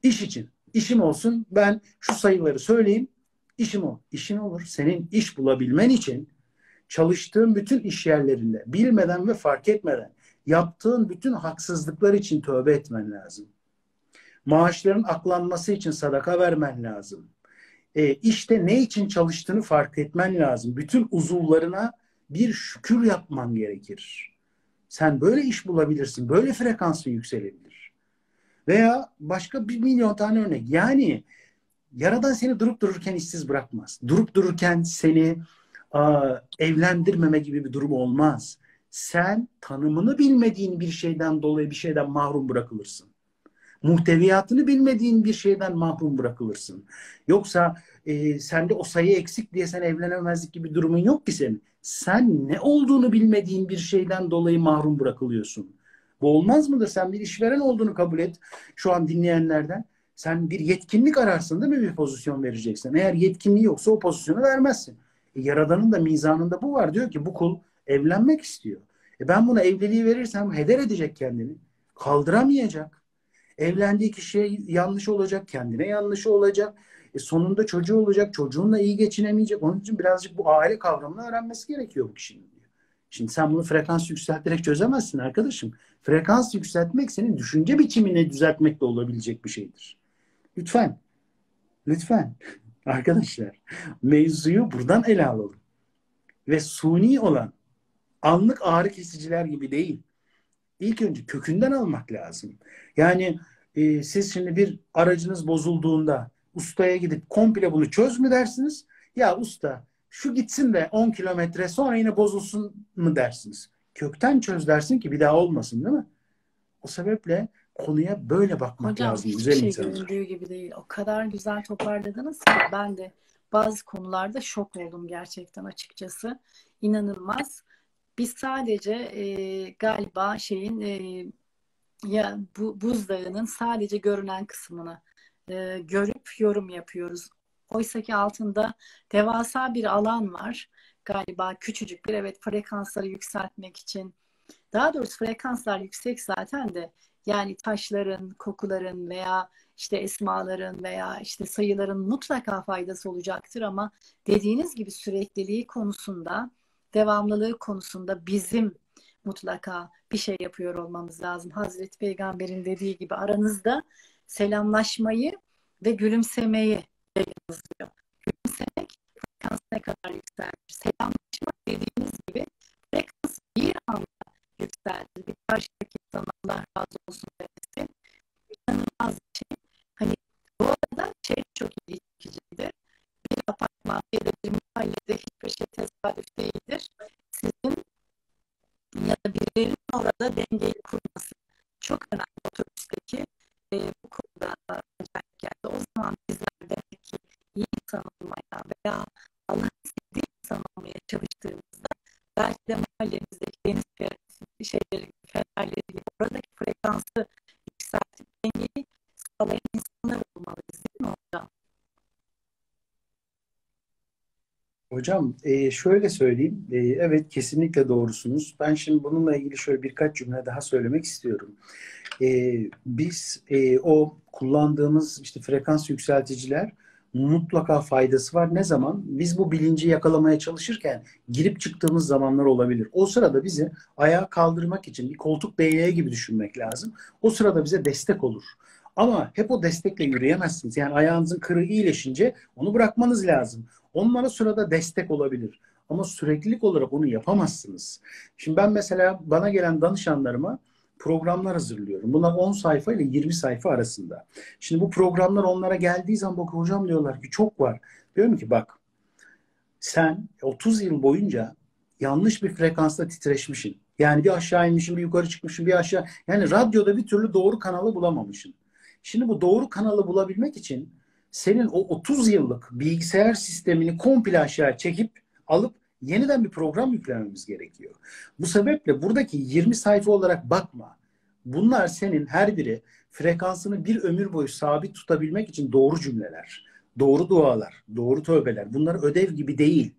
İş için. İşim olsun. Ben şu sayıları söyleyeyim. İşim o. İşin olur. Senin iş bulabilmen için çalıştığın bütün iş yerlerinde bilmeden ve fark etmeden yaptığın bütün haksızlıklar için tövbe etmen lazım. Maaşların aklanması için sadaka vermen lazım. İşte ne için çalıştığını fark etmen lazım. Bütün uzuvlarına bir şükür yapman gerekir. Sen böyle iş bulabilirsin. Böyle frekansın yükselebilir. Veya başka 1 milyon tane örnek. Yani Yaradan seni durup dururken işsiz bırakmaz. Durup dururken seni evlendirmeme gibi bir durum olmaz. Sen tanımını bilmediğin bir şeyden dolayı bir şeyden mahrum bırakılırsın. Muhteviyatını bilmediğin bir şeyden mahrum bırakılırsın. Yoksa sende o sayı eksik diye sen evlenemezlik gibi durumun yok ki senin. Sen ne olduğunu bilmediğin bir şeyden dolayı mahrum bırakılıyorsun. Bu olmaz mıdır? Sen bir işveren olduğunu kabul et şu an dinleyenlerden. Sen bir yetkinlik ararsın değil mi? Bir pozisyon vereceksin. Eğer yetkinliği yoksa o pozisyonu vermezsin. Yaradan'ın da mizanında bu var. Diyor ki bu kul evlenmek istiyor. Ben buna evliliği verirsem heder edecek kendini. Kaldıramayacak. Evlendiği kişiye yanlış olacak. Kendine yanlış olacak. Sonunda çocuğu olacak. Çocuğunla iyi geçinemeyecek. Onun için birazcık bu aile kavramını öğrenmesi gerekiyor bu kişinin. Şimdi sen bunu frekans yükselterek çözemezsin arkadaşım. Frekans yükseltmek senin düşünce biçimini düzeltmekle olabilecek bir şeydir. Lütfen. Lütfen. Arkadaşlar mevzuyu buradan ele alalım. Ve suni olan anlık ağrı kesiciler gibi değil. İlk önce kökünden almak lazım. Yani siz şimdi bir aracınız bozulduğunda ustaya gidip komple bunu çöz mü dersiniz? Ya usta şu gitsin de 10 kilometre sonra yine bozulsun mu dersiniz? Kökten çöz dersin ki bir daha olmasın değil mi? O sebeple konuya böyle bakmak hocam, lazım. Güzel şey insanlar. Göründüğü gibi değil. O kadar güzel toparladınız ki ben de bazı konularda şok oldum gerçekten açıkçası. İnanılmaz. Biz sadece galiba şeyin ya bu buzdağının sadece görünen kısmını görüp yorum yapıyoruz. Oysaki altında devasa bir alan var. Galiba küçücük bir evet frekansları yükseltmek için. Daha doğrusu frekanslar yüksek zaten de yani taşların, kokuların veya işte esmaların veya işte sayıların mutlaka faydası olacaktır ama dediğiniz gibi sürekliliği konusunda, devamlılığı konusunda bizim mutlaka bir şey yapıyor olmamız lazım. Hazreti Peygamber'in dediği gibi aranızda selamlaşmayı ve gülümsemeyi yazıyor. Gülümsemek frekans ne kadar yükseltir? Selamlaşma dediğiniz gibi frekans bir anda yükseltir. Bir karşıdaki insan Allah razı olsun demesi inanılmaz bir şey. Hani bu arada şey çok iyi çekicidir. Bir apartman ya da bir mahallede hiçbir şey tesadüf değildir. Sizin ya da birilerinin orada dengeyi kurması çok önemli otobüsteki bu konuda acayip geldi. O zaman bizler demek ki iyi insan olmaya veya Allah'ın sevdiği insan olmaya çalıştığımızda belki de mahallemizdeki deniz şeyleri, fenerleri bağlayan insanlar olmalıyız değil mi hocam? Hocam şöyle söyleyeyim. Evet, kesinlikle doğrusunuz. Ben şimdi bununla ilgili şöyle birkaç cümle daha söylemek istiyorum. Biz o kullandığımız işte frekans yükselticiler mutlaka faydası var. Ne zaman? Biz bu bilinci yakalamaya çalışırken girip çıktığımız zamanlar olabilir. O sırada bizi ayağa kaldırmak için bir koltuk değneği gibi düşünmek lazım. O sırada bize destek olur. Ama hep o destekle yürüyemezsiniz. Yani ayağınızın kırığı iyileşince onu bırakmanız lazım. Onlara sırada destek olabilir. Ama süreklilik olarak onu yapamazsınız. Şimdi ben mesela bana gelen danışanlarıma programlar hazırlıyorum. Bunlar 10 sayfa ile 20 sayfa arasında. Şimdi bu programlar onlara geldiği zaman bak hocam diyorlar ki çok var. Diyorum ki bak sen 30 yıl boyunca yanlış bir frekansta titreşmişsin. Yani bir aşağı inmişsin, bir yukarı çıkmışsın, bir aşağı. Yani radyoda bir türlü doğru kanalı bulamamışsın. Şimdi bu doğru kanalı bulabilmek için senin o 30 yıllık bilgisayar sistemini komple aşağı çekip alıp yeniden bir program yüklememiz gerekiyor. Bu sebeple buradaki 20 sayfa olarak bakma. Bunlar senin her biri frekansını bir ömür boyu sabit tutabilmek için doğru cümleler, doğru dualar, doğru tövbeler. Bunlar ödev gibi değil.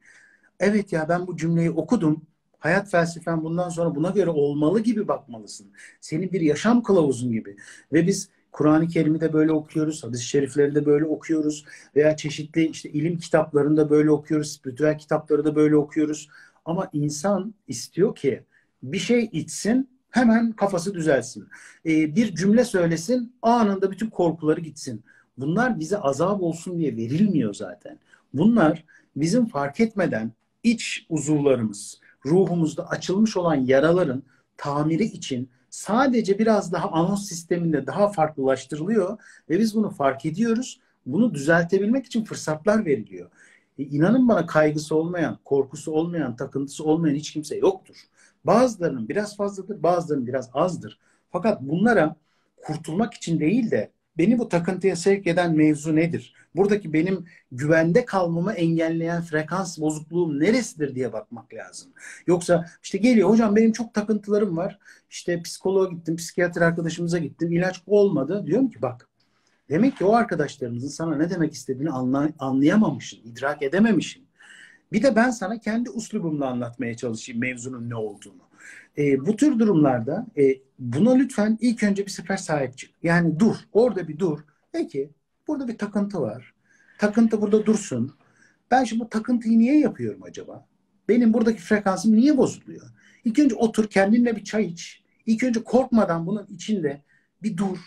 Evet ya ben bu cümleyi okudum. Hayat felsefen bundan sonra buna göre olmalı gibi bakmalısın. Senin bir yaşam kılavuzun gibi. Ve biz Kur'an-ı Kerim'i de böyle okuyoruz, hadis-i şerifleri de böyle okuyoruz veya çeşitli işte ilim kitaplarında böyle okuyoruz, spiritüel kitapları da böyle okuyoruz. Ama insan istiyor ki bir şey içsin, hemen kafası düzelsin. Bir cümle söylesin, anında bütün korkuları gitsin. Bunlar bize azap olsun diye verilmiyor zaten. Bunlar bizim fark etmeden iç uzuvlarımız, ruhumuzda açılmış olan yaraların tamiri için sadece biraz daha anons sisteminde daha farklılaştırılıyor ve biz bunu fark ediyoruz. Bunu düzeltebilmek için fırsatlar veriliyor. İnanın bana kaygısı olmayan, korkusu olmayan, takıntısı olmayan hiç kimse yoktur. Bazılarının biraz fazladır, bazılarının biraz azdır. Fakat bunlara kurtulmak için değil de beni bu takıntıya sevk eden mevzu nedir? Buradaki benim güvende kalmamı engelleyen frekans bozukluğum neresidir diye bakmak lazım. Yoksa işte geliyor hocam benim çok takıntılarım var. İşte psikoloğa gittim, psikiyatr arkadaşımıza gittim, ilaç olmadı. Diyorum ki bak demek ki o arkadaşlarımızın sana ne demek istediğini anlayamamışsın, idrak edememişsin. Bir de ben sana kendi uslubumla anlatmaya çalışayım mevzunun ne olduğunu. Bu tür durumlarda buna lütfen ilk önce bir sefer sahip çık. Yani dur. Orada bir dur. Peki burada bir takıntı var. Takıntı burada dursun. Ben şimdi bu takıntıyı niye yapıyorum acaba? Benim buradaki frekansım niye bozuluyor? İlk önce otur kendinle bir çay iç. İlk önce korkmadan bunun içinde bir dur.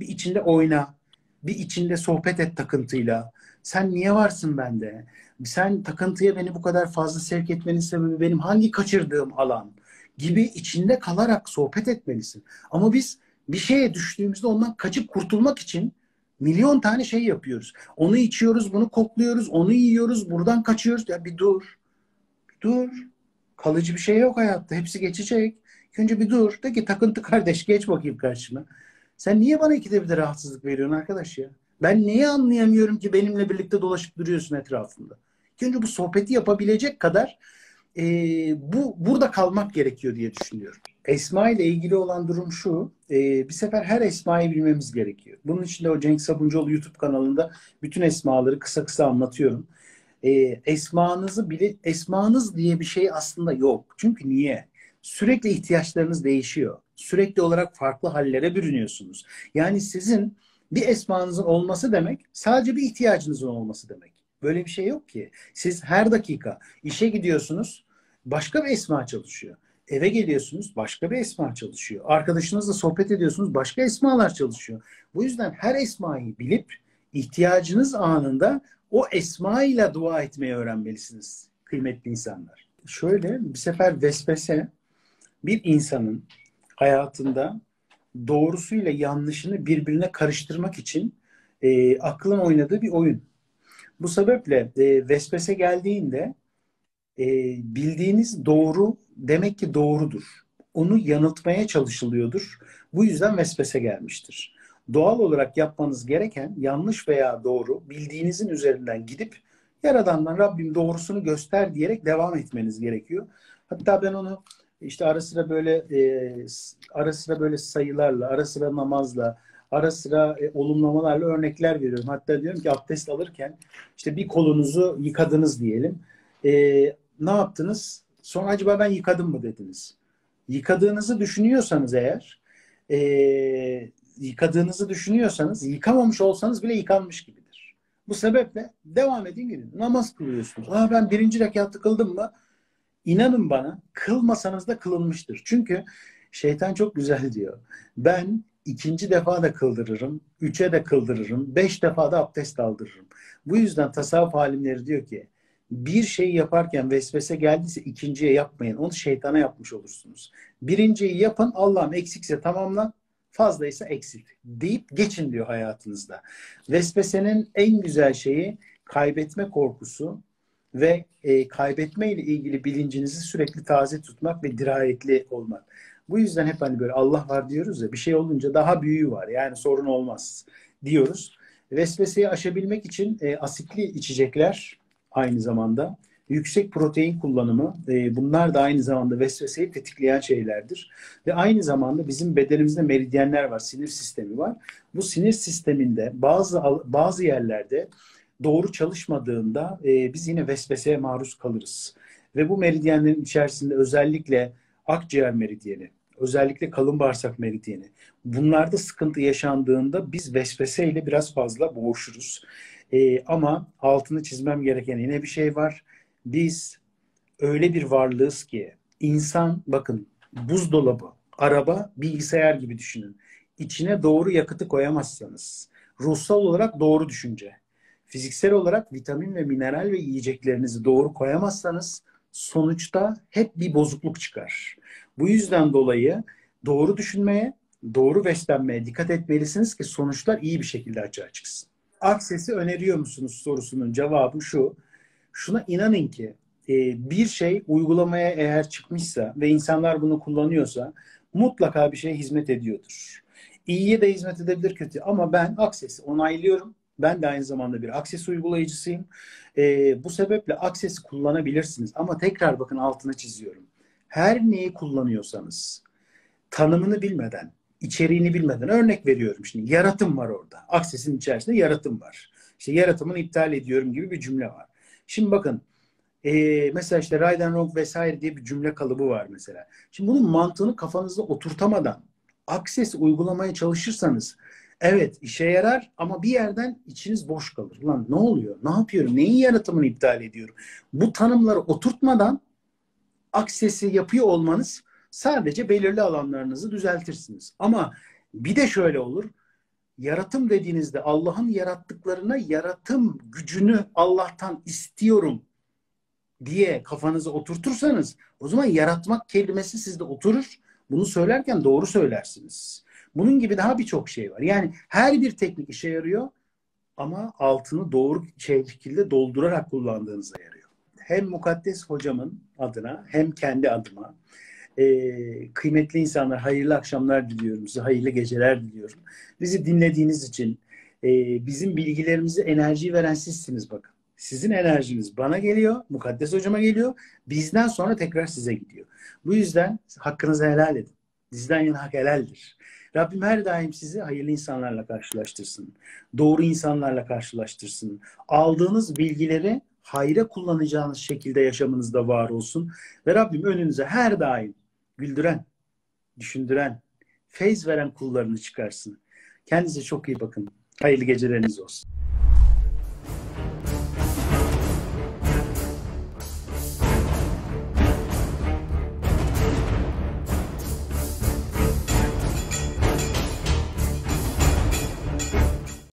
Bir içinde oyna. Bir içinde sohbet et takıntıyla. Sen niye varsın bende? Sen takıntıya beni bu kadar fazla sevk etmenin sebebi benim hangi kaçırdığım alan gibi içinde kalarak sohbet etmelisin. Ama biz bir şeye düştüğümüzde ondan kaçıp kurtulmak için milyon tane şey yapıyoruz. Onu içiyoruz, bunu kokluyoruz, onu yiyoruz, buradan kaçıyoruz. Ya bir dur. Bir dur. Kalıcı bir şey yok hayatta. Hepsi geçecek. Önce bir dur. De ki takıntı kardeş geç bakayım karşıma. Sen niye bana ikide bir de rahatsızlık veriyorsun arkadaş ya? Ben neyi anlayamıyorum ki benimle birlikte dolaşıp duruyorsun etrafında? Önce bu sohbeti yapabilecek kadar burada kalmak gerekiyor diye düşünüyorum. Esma ile ilgili olan durum şu. Bir sefer her esmayı bilmemiz gerekiyor. Bunun için de o Cenk Sabuncuoğlu YouTube kanalında bütün esmaları kısa kısa anlatıyorum. Esmanız diye bir şey aslında yok. Çünkü niye? Sürekli ihtiyaçlarınız değişiyor. Sürekli olarak farklı hallere bürünüyorsunuz. Yani sizin bir esmanızın olması demek sadece bir ihtiyacınızın olması demek. Böyle bir şey yok ki. Siz her dakika işe gidiyorsunuz, başka bir esma çalışıyor. Eve geliyorsunuz, başka bir esma çalışıyor. Arkadaşınızla sohbet ediyorsunuz, başka esmalar çalışıyor. Bu yüzden her esmayı bilip ihtiyacınız anında o esmayla dua etmeyi öğrenmelisiniz kıymetli insanlar. Şöyle bir sefer vesvese bir insanın hayatında doğrusuyla yanlışını birbirine karıştırmak için aklın oynadığı bir oyun. Bu sebeple vesvese geldiğinde bildiğiniz doğru demek ki doğrudur. Onu yanıltmaya çalışılıyordur. Bu yüzden vesvese gelmiştir. Doğal olarak yapmanız gereken yanlış veya doğru bildiğinizin üzerinden gidip Yaradan'dan Rabbim doğrusunu göster diyerek devam etmeniz gerekiyor. Hatta ben onu işte ara sıra böyle sayılarla, ara sıra namazla, ara sıra olumlamalarla örnekler veriyorum. Hatta diyorum ki abdest alırken işte bir kolunuzu yıkadınız diyelim. Ne yaptınız? Sonra acaba ben yıkadım mı dediniz. Yıkadığınızı düşünüyorsanız eğer, yıkamamış olsanız bile yıkanmış gibidir. Bu sebeple devam edin gidin. Namaz kılıyorsunuz. Aa, ben 1. rekatı kıldım mı? İnanın bana, kılmasanız da kılınmıştır. Çünkü şeytan çok güzel diyor. Ben 2. defa da kıldırırım, 3'e de kıldırırım, 5 defa da abdest aldırırım. Bu yüzden tasavvuf alimleri diyor ki, bir şeyi yaparken vesvese geldiyse 2.'ye yapmayın. Onu şeytana yapmış olursunuz. 1.'yi yapın, Allah'ım eksikse tamamla, fazlaysa eksik deyip geçin diyor hayatınızda. Vesvesenin en güzel şeyi kaybetme korkusu ve kaybetme ile ilgili bilincinizi sürekli taze tutmak ve dirayetli olmak. Bu yüzden hep hani böyle Allah var diyoruz ya, bir şey olunca daha büyüğü var. Yani sorun olmaz diyoruz. Vesveseyi aşabilmek için asitli içecekler aynı zamanda, yüksek protein kullanımı, bunlar da aynı zamanda vesveseyi tetikleyen şeylerdir. Ve aynı zamanda bizim bedenimizde meridyenler var, sinir sistemi var. Bu sinir sisteminde bazı yerlerde doğru çalışmadığında biz yine vesveseye maruz kalırız. Ve bu meridyenlerin içerisinde özellikle akciğer meridyeni, özellikle kalın bağırsak meridyeni, bunlarda sıkıntı yaşandığında biz vesveseyle biraz fazla boğuşuruz. Ama altını çizmem gereken yine bir şey var. Biz öyle bir varlığız ki insan, bakın, buzdolabı, araba, bilgisayar gibi düşünün. İçine doğru yakıtı koyamazsanız ruhsal olarak doğru düşünce, fiziksel olarak vitamin ve mineral ve yiyeceklerinizi doğru koyamazsanız sonuçta hep bir bozukluk çıkar. Bu yüzden dolayı doğru düşünmeye, doğru beslenmeye dikkat etmelisiniz ki sonuçlar iyi bir şekilde açığa çıksın. Aksesi öneriyor musunuz sorusunun cevabı şu. Şuna inanın ki bir şey uygulamaya eğer çıkmışsa ve insanlar bunu kullanıyorsa mutlaka bir şeye hizmet ediyordur. İyiye de hizmet edebilir, kötü, ama ben Akses'i onaylıyorum. Ben de aynı zamanda bir Akses uygulayıcısıyım. Bu sebeple Akses'i kullanabilirsiniz. Ama tekrar bakın, altını çiziyorum. Her neyi kullanıyorsanız tanımını bilmeden, içeriğini bilmeden, örnek veriyorum şimdi. Yaratım var orada. Akses'in içerisinde yaratım var. İşte yaratımını iptal ediyorum gibi bir cümle var. Şimdi bakın, mesela işte right and wrong vesaire diye bir cümle kalıbı var mesela. Şimdi bunun mantığını kafanızda oturtamadan Akses'i uygulamaya çalışırsanız evet işe yarar ama bir yerden içiniz boş kalır. Lan ne oluyor? Ne yapıyorum? Neyin yaratımını iptal ediyorum? Bu tanımları oturtmadan Akses'i yapıyor olmanız, sadece belirli alanlarınızı düzeltirsiniz. Ama bir de şöyle olur. Yaratım dediğinizde Allah'ın yarattıklarına yaratım gücünü Allah'tan istiyorum diye kafanızı oturtursanız o zaman yaratmak kelimesi sizde oturur. Bunu söylerken doğru söylersiniz. Bunun gibi daha birçok şey var. Yani her bir teknik işe yarıyor ama altını doğru şekilde doldurarak kullandığınıza yarıyor. Hem mukaddes hocamın adına hem kendi adıma kıymetli insanlar, hayırlı akşamlar diliyorum size, hayırlı geceler diliyorum. Bizi dinlediğiniz için, bizim bilgilerimizi, enerjiyi veren sizsiniz bakın. Sizin enerjiniz bana geliyor, mukaddes hocama geliyor, bizden sonra tekrar size gidiyor. Bu yüzden hakkınızı helal edin. Bizden yana hak helaldir. Rabbim her daim sizi hayırlı insanlarla karşılaştırsın. Doğru insanlarla karşılaştırsın. Aldığınız bilgileri hayra kullanacağınız şekilde yaşamınızda var olsun. Ve Rabbim önünüze her daim güldüren, düşündüren, feyz veren kullarını çıkarsın. Kendinize çok iyi bakın. Hayırlı geceleriniz olsun.